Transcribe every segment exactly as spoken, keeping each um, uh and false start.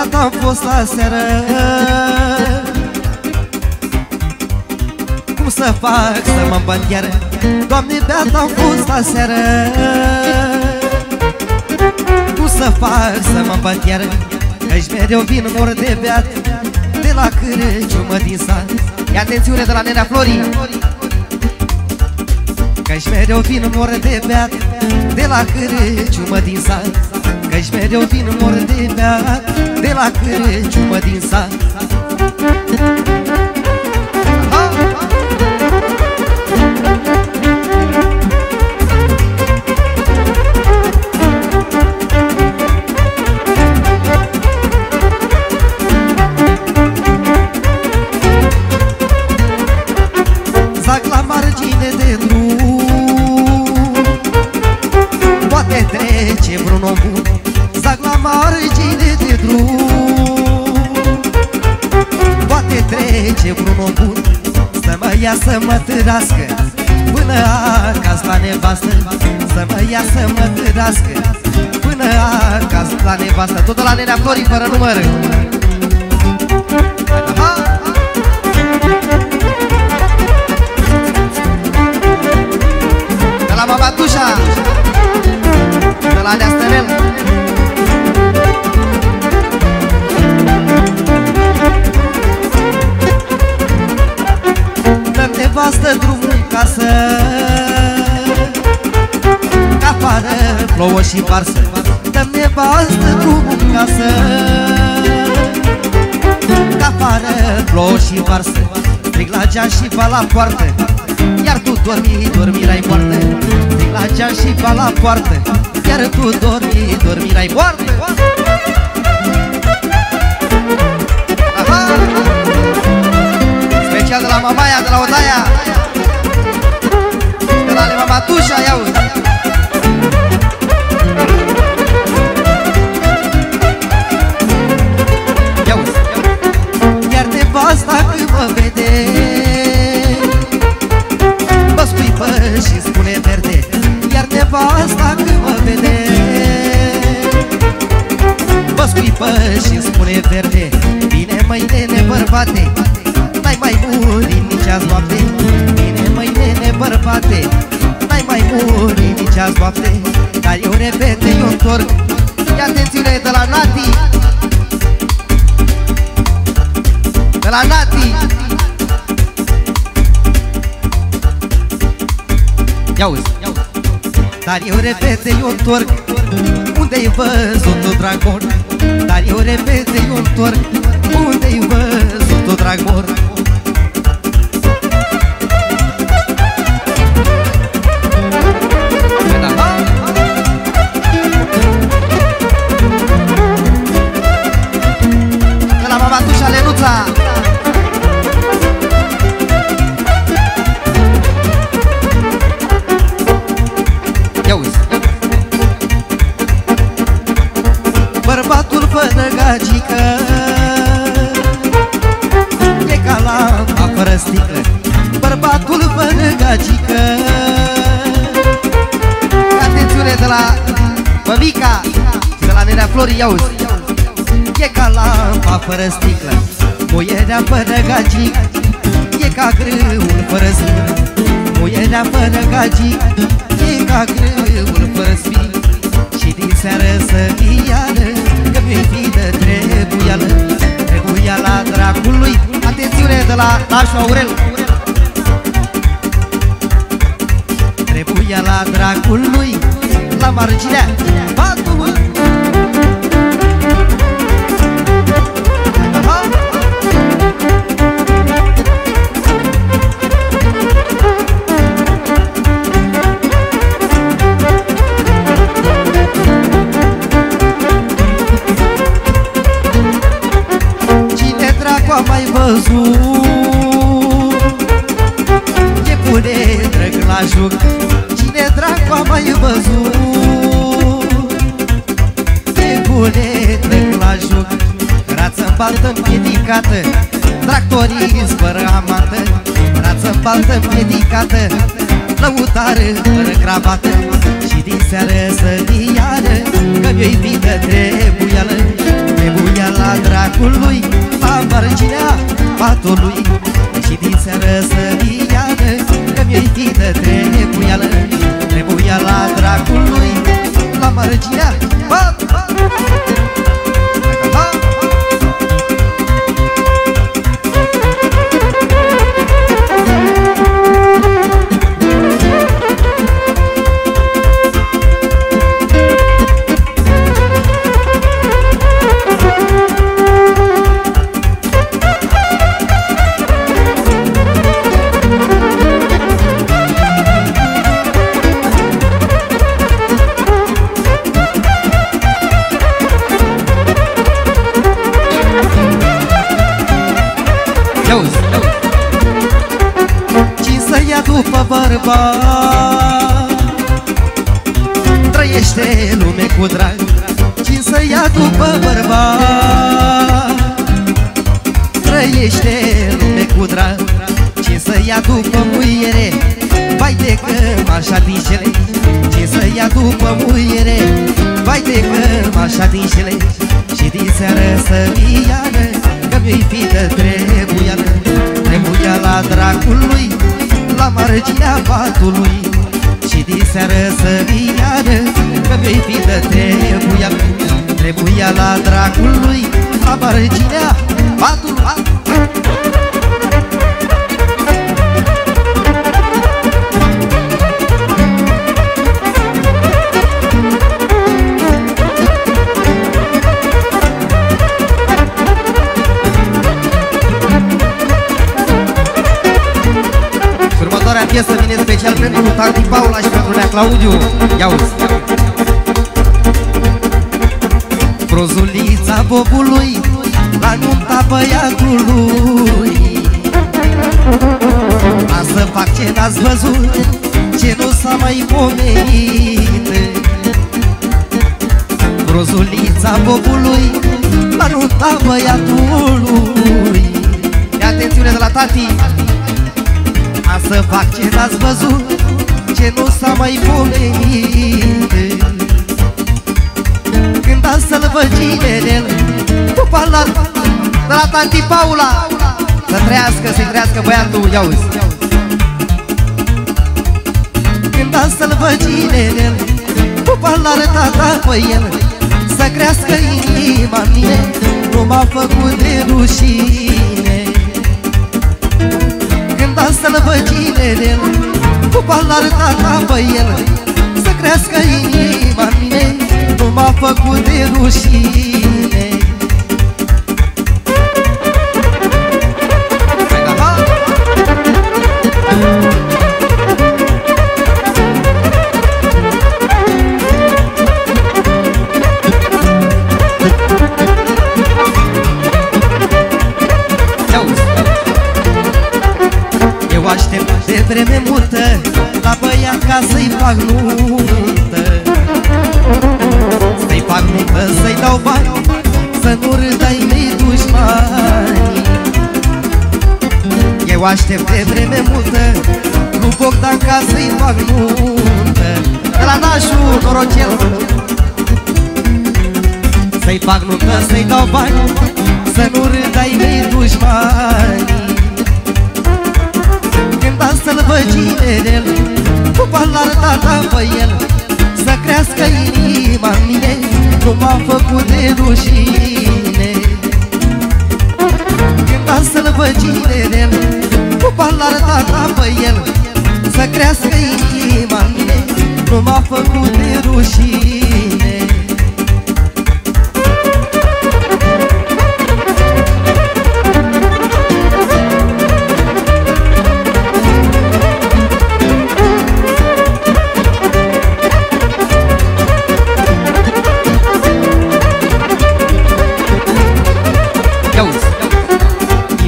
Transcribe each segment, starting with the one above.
Părerea ta a fost la seară, cum să fac să mă bat iară? Doamne, beata a fost la seară, cum să fac să mă bat iară? Că-și mereu vin mor de beat de la Cârciumă din sat. Ia atențiune de la nenea Florii, că-și mereu vin mor de beat de la Cârciumă din sat. Că-și mereu vin mor de beat de la Cârciumă din sat. Zac la margine de drum, poate trece vreun om bun. Zac la margine de drum, poate trece vreun om bun. Să mă ia să mă târască până acasă la nevastă. Să mă ia să mă târască până acasă la nevastă. Tot de la nenea Florii fără număr. De la mama Tușa, de la Nea Stănel, dă-mi nevastă drumul în casă, că afară plouă și varsă. Dă-mi nevastă drumul în casă, că afară plouă și varsă. Strig la geam și va la poartă, iar tu dormi, dormirai moarte. Strig la geam și va la poartă, iar tu dormi, dormirai moarte. Aha! Special de la Mamaia, de la Odaia, de la Mama Tușa, iau-i. Iau-i. Iar nevasta când mă vede, mă scuipă și spune verde. Iar nevasta când mă vede, mă scuipă și spune verde. Bine măi nene bărbate, n-ai mai muri nici azi noapte. Bine măi nene bărbate, n-ai mai muri nici azi noapte. Dar eu repede, eu întorc. Ia atențiune de la Nati, de la Nati. Ia-uzi. Dar eu repede, eu întorc. Unde-i văzut-o dragon? Dar eu repede, eu întorc. Unde-i văzut-o dragon? De la mama Tușa, Lenuța, gagică, e ca lampa fără sticlă. Bărbatul fără gagică. Atențiune de la Mămica, de la nenea Florii, auzi. E ca lampa fără sticlă, muierea fără gagică. E ca grâul fără sticlă, muierea fără gagică. E ca grâul fără sticlă. Și din seară să vii iară, că mi-i fi de trebuială, trebuiala dracului. Atențiune de la Nașu Aurel. Trebuiala dracului, la marginea patului. Ce pune drăg la joc? Cine dracu a mai văzut? Ce pune drăg la joc? Rață-n baltă împiedicată, tractorist fără amată. Rață-n baltă împiedicată, lăutară fără cravată. Și din seară să-mi iară, că mi-o-i fi de trebuială, trebuiala lui, am marginea patului. Și din seară să iadă, că mi-i tine trebuia, trebuia la dracul lui, la marginea patului. După bărba trăiește lume cu drag, cine să ia după bărba trăiește lume cu drag, cine să ia după muiere, vai de că așa din cele, cine să ia după muiere, vai de că așa din cele. Și din seară să iară, că mi-i fită trebuia, trebuia la dracul lui, la marginea patului. Și din seară să iară, că mi-i fită trebuia, trebuia la dracul lui, la marginea patului. Piesă vine special pentru Tati Paula și pentru Nea Claudiu. Ia-uzi! Prozulița bobului, la nunta băiatului, am să fac ce n-ați văzut, ce nu s-a mai pomenit. Prozulița bobului, la nunta băiatului. E atențiune de la Tati! Am să fac ce n-ați văzut, ce nu s-a mai pomenit. Când am să-l văd ginerel cu palat de la Tanti Paula, să trăiască, să-i trăiască băiatul, ia-uzi! Când am să-l văd ginerel cu palat tata pe el, să crească inima mine, nu m-a făcut de rușine. Am să-l văd ginerel cu palar tata pe el, să crească inima mine, nu m-a făcut de rușine. De vreme multă, la băiat ca să-i fac nuntă, să-i fac nuntă, să-i dau bani, să nu râdă-i mei dușmani. Eu aștept de vreme multă, nu Bogdan ca să-i fac nuntă, de la Nașu, norocel, să-i fac nuntă, să-i dau bani, să nu râdă-i mei dușmani. Când am să-l văd ginerel cu palar tata pe el, să crească inima mine, nu m-a făcut de rușine. Când am să-l văd ginerel cu palar tata pe el, să crească inima mine, nu m-a făcut de rușine.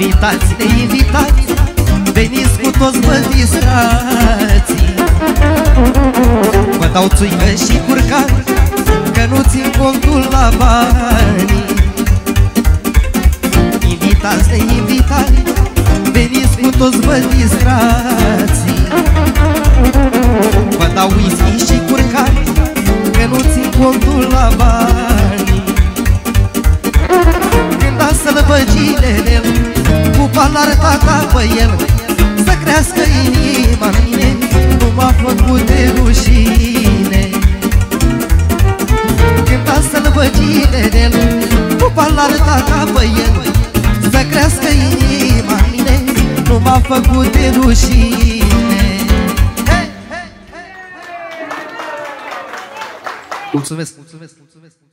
Invitați, invitați, veniți cu toți vă distrați, vă dau țuică și curcan, că nu țin contul la bani. Invitați, invitați, veniți cu toți vă distrați, vă dau whisky și curcan, că nu țin contul la bani. Când am l-a arătat apă el, să crească inima mine, nu m-a făcut de rușine. Când a sălbăt el, după l-a arătat apă el, să crească inima mine, nu m-a făcut de rușine. Mulțumesc, mulțumesc, mulțumesc.